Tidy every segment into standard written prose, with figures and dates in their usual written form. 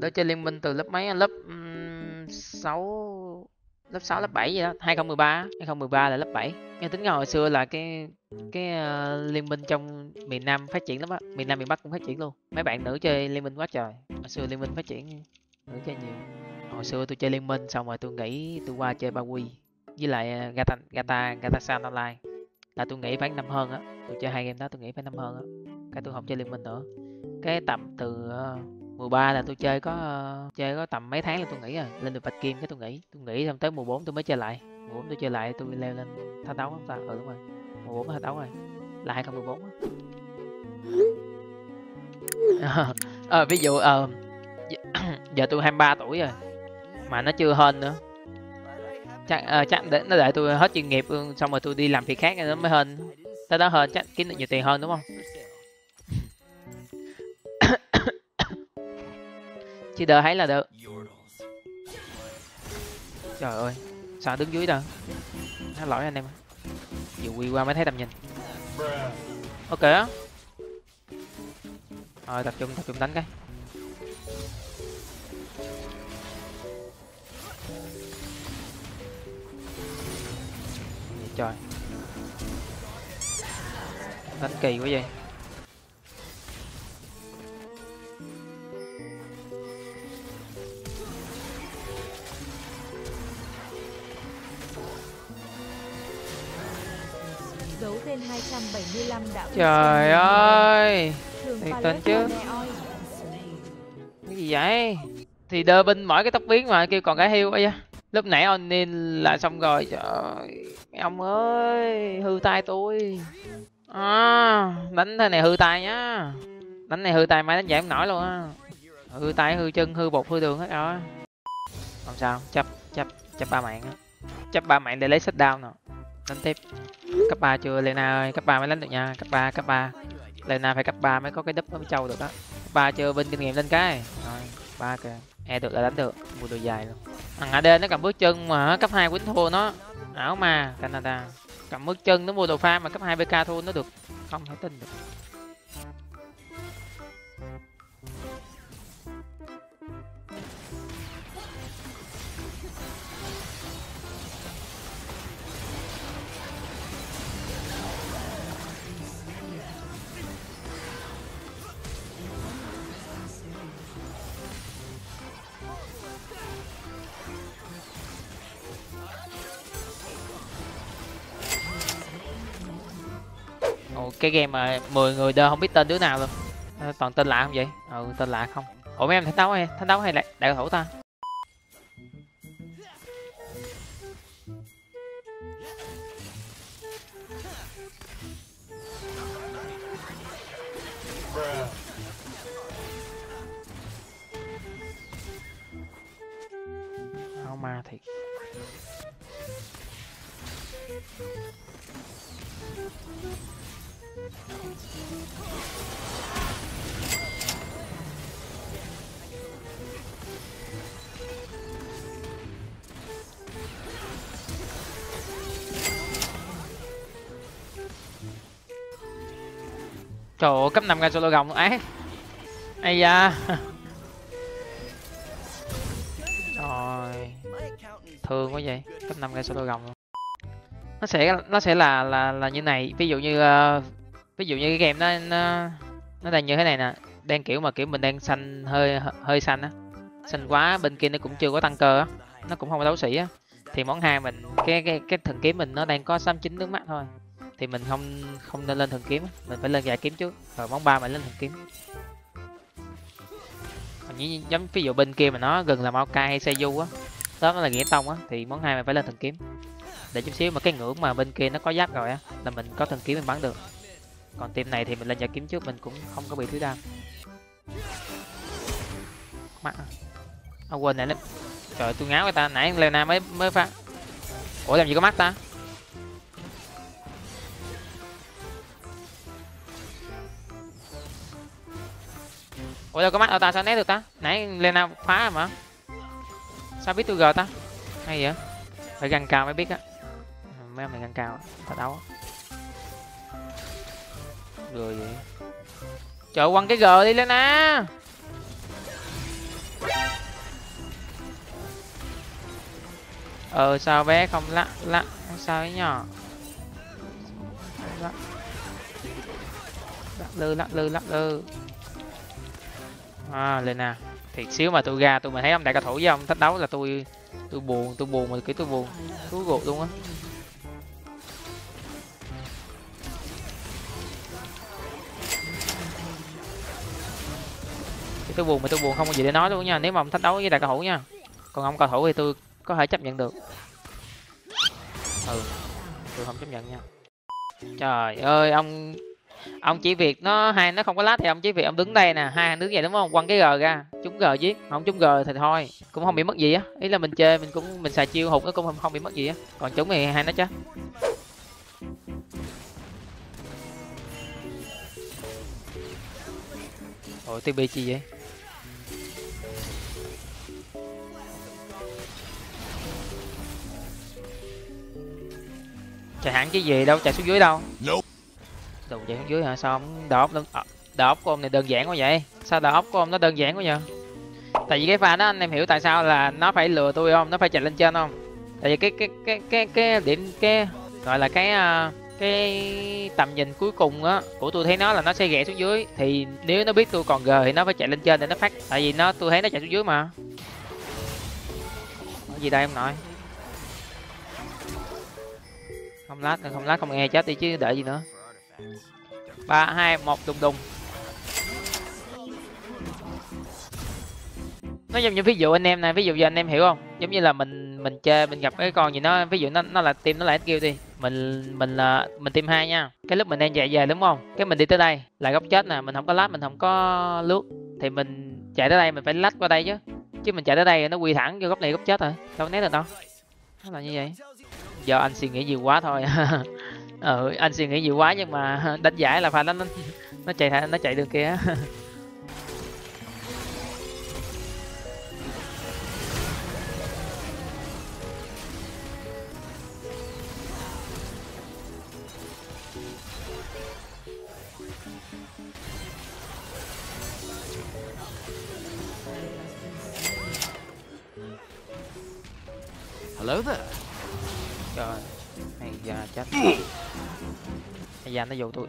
Tôi chơi Liên Minh từ lớp mấy, lớp 6 lớp 7 gì đó, 2013 là lớp 7. Nghe tính ra hồi xưa là cái Liên Minh trong miền Nam phát triển lắm á, miền Nam miền Bắc cũng phát triển luôn. Mấy bạn nữ chơi Liên Minh quá trời. Hồi xưa Liên Minh phát triển, nữ chơi nhiều. Hồi xưa tôi chơi Liên Minh xong rồi tôi nghĩ tôi qua chơi Ba Quy với lại Gata San Online. Là tôi nghĩ phải năm hơn á, tôi chơi hai game đó tôi nghĩ phải năm hơn á. Cái tôi không chơi Liên Minh nữa. Cái tầm từ 13 là tôi chơi có tầm mấy tháng là tôi nghỉ rồi, lên được bạch kim cái tôi nghỉ xong tới 14 tôi mới chơi lại. 14 tôi chơi lại tôi leo lên thách đấu không ta? Ừ đúng rồi. 14 thách đấu rồi. Là 2014 á. Ví dụ giờ tôi 23 tuổi rồi mà nó chưa hên nữa. Chắc để nó đợi tôi hết chuyên nghiệp xong rồi tôi đi làm việc khác nó mới hên. Tới đó hên chắc kiếm được nhiều tiền hơn đúng không? Chứ đợi thấy là được. Trời ơi, sao đứng dưới đâu? Nó lỗi anh em. Vừa quy qua mới thấy tầm nhìn. Ok á. Rồi tập trung đánh cái. Trời. Đánh kỳ quá vậy. Dấu tên 275 đã. Trời ơi. Thì tên chứ. Cái gì vậy? Thì đơ binh mỗi cái tóc biến mà kêu còn cái hiu bây giờ. Lúc nãy on nên là xong rồi. Trời ông ơi, hư tay tôi. Đánh thế này hư tay nhá. Đánh này hư tay mai đánh giải không nổi luôn á. Hư tay, hư chân, hư bột, hư đường hết rồi. Không sao, chấp ba mạng á. Chấp ba mạng để lấy shutdown down nè. Đánh tiếp. Cấp 3 chưa Lena ơi, cấp 3 mới đánh được nha, cấp 3. Lena phải cấp 3 mới có cái đúp mới trâu được á. Cấp 3 chưa, bên kinh nghiệm lên cái. Rồi, 3 kìa. E được là đánh được, mua đồ dài luôn. Thằng AD nó cầm bước chân mà cấp 2 quýnh thua nó. Ảo mà, Canada. Cầm bước chân nó mua đồ pha mà cấp 2 PK thua nó được. Không thể tin được. Cái game mà 10 người đơ không biết tên đứa nào luôn. Toàn tên lạ không vậy? Ừ, tên lạ không. Ủa mấy em thách đấu hay là đại cầu thủ ta? Không mà thiệt. Trời ơi, cấp 5 ra solo gồng ấy. Ây da. Trời. Thương quá vậy, cấp 5 ra solo gồng. Nó sẽ là như này, ví dụ như cái game nó đang như thế này nè, đang kiểu mình đang xanh hơi xanh á, xanh quá bên kia nó cũng chưa có tăng cơ á, nó cũng không có đấu sĩ á, thì món hai mình cái thần kiếm mình nó đang có 69 nước mắt thôi, thì mình không nên lên thần kiếm, mình phải lên giải kiếm trước, rồi món ba mình lên thần kiếm. Mình giống ví dụ bên kia mà nó gần là Maokai hay Seiyu á, đó nó là nghĩa tông á, thì món hai mình phải lên thần kiếm. Để chút xíu mà cái ngưỡng mà bên kia nó có giáp rồi á là mình có thần kiếm mình bắn được. Còn team này thì mình lên giải kiếm trước mình cũng không có bị thứ đam. Quên nãy lắm. Trời tôi ngáo người ta nãy Lena mới phá. Ủa làm gì có mắt ta? Ủa đâu có mắt đâu ta, sao né được ta? Nãy Lena phá mà. Sao biết tôi gờ ta? Hay vậy? Phải găng cao mới biết á. Mấy ông này găng cao thật đấu rồi vậy. Trời quăng cái g đi lên á. Sao bé không lắc lắc sao ấy nhỏ, lắc lư lên nào. Thiệt xíu mà tôi ra, tôi mà thấy ông đại ca thủ với ông thách đấu là tôi buồn mà kiểu tôi buồn thú gột luôn á. Tôi buồn mà tôi buồn không có gì để nói luôn nha, nếu mà ông thách đấu với đại cầu thủ nha, còn ông cầu thủ thì tôi có thể chấp nhận được. Tôi không chấp nhận nha. Trời ơi, ông chỉ việc nó không có lát thì ông chỉ việc ông đứng đây nè, hai đứng vậy đúng không, quăng cái g ra trúng g giết, không trúng g thì thôi cũng không bị mất gì á, ý là mình chơi mình cũng mình xài chiêu hụt nó cũng không bị mất gì á, còn trúng thì hai nó chứ. Ủa TB chi vậy? Chạy hẳn cái gì đâu, chạy xuống dưới đâu. Đồ chạy xuống dưới hả? Sao không đỏ ốc của ông này đơn giản quá vậy? Sao đỏ ốc của ông nó đơn giản quá vậy? Tại vì cái pha đó anh em hiểu tại sao là nó phải lừa tôi không? Nó phải chạy lên trên không? Tại vì cái điểm cái gọi là cái tầm nhìn cuối cùng á của tôi thấy nó là nó sẽ ghé xuống dưới, thì nếu nó biết tôi còn g thì nó phải chạy lên trên để nó phát, tại vì tôi thấy nó chạy xuống dưới mà. Cái gì đây em nội, không lát không nghe chết đi chứ đợi gì nữa. 3, 2, 1 đùng. Nó giống như ví dụ anh em này, ví dụ giờ anh em hiểu không, giống như là mình chơi mình gặp cái con gì nó, ví dụ nó là team nó lại kêu đi mình team 2 nha, cái lúc mình đang chạy về đúng không, cái mình đi tới đây là góc chết nè, mình không có lát, mình không có lướt, thì mình chạy tới đây mình phải lách qua đây chứ mình chạy tới đây nó quy thẳng vô góc này góc chết rồi, đâu né được đâu, nó là như vậy. Do anh suy nghĩ nhiều quá thôi. Anh suy nghĩ nhiều quá nhưng mà đánh giải là pha nó chạy đường kia. Hello there. Trời, hay già chết. Hay già nó vô tôi.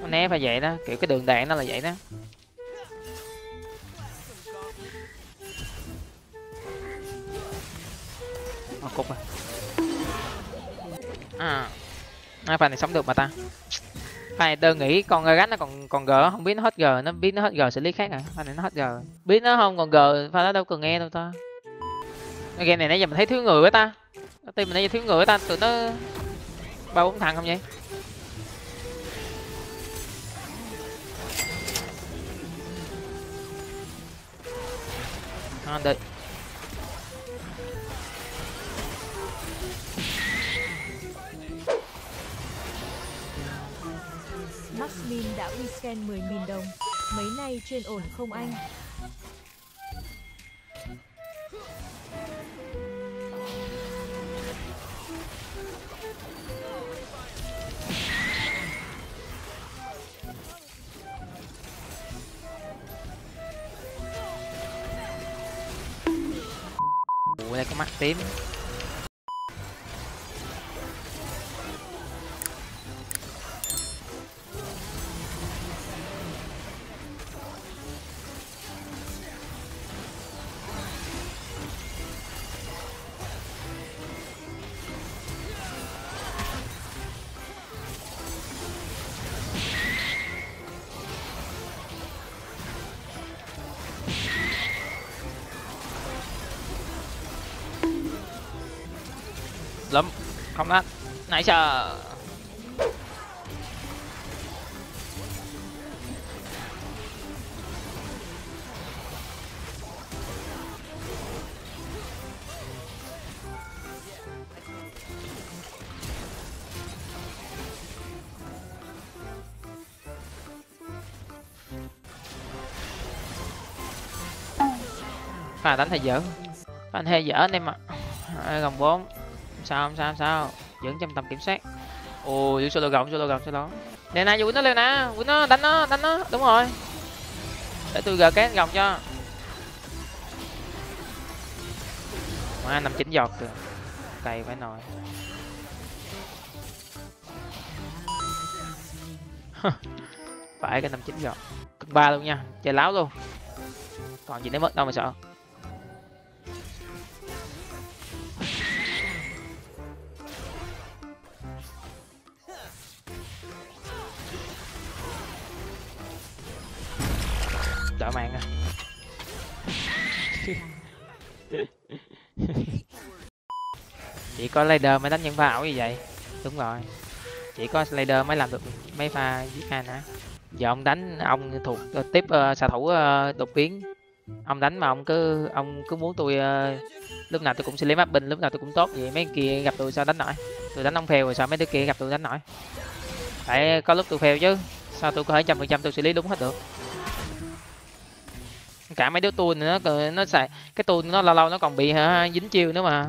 Nó né phải vậy đó, kiểu cái đường đạn nó là vậy đó. Cục rồi. Pha này sống được mà ta. Phải tôi nghĩ con gánh nó còn g, không biết nó hết g, nó biết nó hết g xử lý khác à. Pha này nó hết g, biết nó không còn g, pha đó đâu cần nghe đâu ta. Cái game này nãy giờ mình thấy thiếu người với ta, team mình nãy giờ thiếu người với ta, tụi nó 3-4 thằng không vậy? Đợi. Maxmin đã weekend 10.000 đồng. Mấy nay trên ổn không anh? Ủa, đây có mắt tím. Lắm không lát nãy giờ pha đánh thầy dở, pha thầy dở anh em ạ. Gồng 4 sao không sao dưỡng trong tầm kiểm soát. Ồ, giữ solo gồng, solo gồng, solo gồng. Nè nè, giờ quýnh nó lên nè, quýnh nó, đánh nó, đánh nó. Đúng rồi. Để tôi gờ cái gồng cho. Má 59 giọt kìa. Cày phải nồi. Phải cái 59 giọt. Cực 3 luôn nha, chơi láo luôn. Còn gì để mất đâu mà sợ. Đỡ mạng à. Chỉ có Slider mới đánh những pha ảo như vậy. Đúng rồi. Chỉ có Slider mới làm được mấy pha giết anh hả? Giờ ông đánh, ông thuộc tiếp xạ thủ đột biến. Ông đánh mà ông cứ muốn tôi lúc nào tôi cũng xử lý map binh, lúc nào tôi cũng tốt vậy. Mấy người kia gặp tôi sao đánh nổi? Tôi đánh ông fail rồi sao mấy đứa kia gặp tôi đánh nổi? Phải có lúc tôi fail chứ. Sao tôi có thể 100% tôi xử lý đúng hết được? Cả mấy đứa tôi nó xài cái tôi nó lâu nó còn bị dính chiêu nữa mà.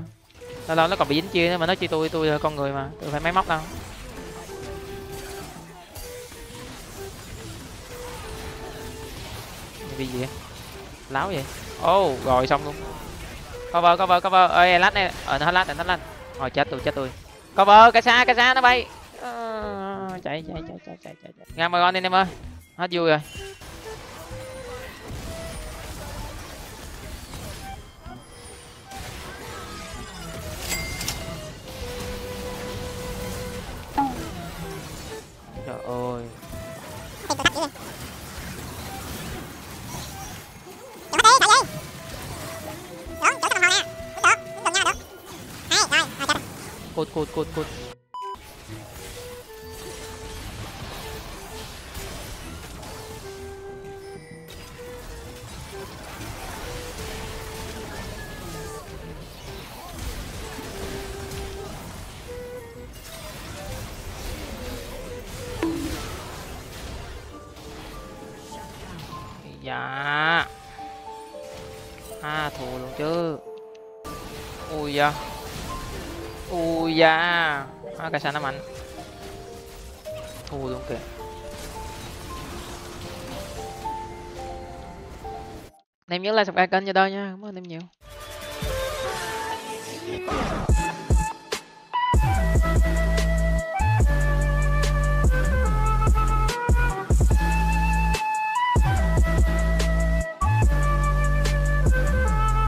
Lâu nó còn bị dính chiêu nữa mà nó chi tôi là con người mà, tôi phải máy móc đâu. Vì gì vậy? Láo vậy. Ô, oh, rồi xong luôn. Cover. Ê lát này, nó hết lát, nó lát. Rồi chết tôi. Cover, cái xa nó bay. Chạy. Ngang Magon đi em ơi. Hết vui rồi. Trời ơi. Cút. Dạ. À thua luôn chứ. Ui da. Ui da, cái sao nó mạnh. Thua luôn kìa. Anh em nhớ like subscribe kênh cho tôi nha. Cảm ơn anh em nhiều.